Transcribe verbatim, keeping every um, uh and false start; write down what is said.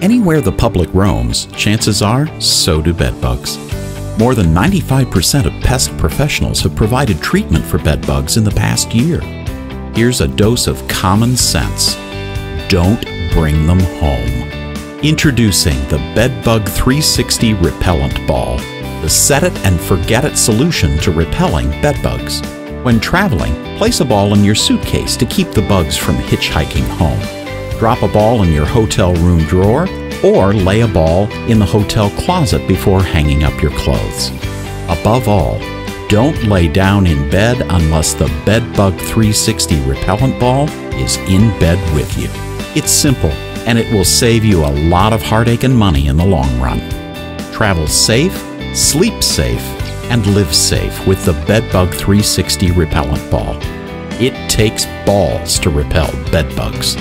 Anywhere the public roams, chances are so do bed bugs. More than ninety-five percent of pest professionals have provided treatment for bed bugs in the past year. Here's a dose of common sense. Don't bring them home. Introducing the Bed Bug three sixty Repellent Ball, the set-it-and-forget-it solution to repelling bed bugs. When traveling, place a ball in your suitcase to keep the bugs from hitchhiking home. Drop a ball in your hotel room drawer or lay a ball in the hotel closet before hanging up your clothes. Above all, don't lay down in bed unless the Bed Bug three sixty Repellent Ball is in bed with you. It's simple, and it will save you a lot of heartache and money in the long run. Travel safe, sleep safe, and live safe with the Bed Bug three sixty Repellent Ball. It takes balls to repel bed bugs.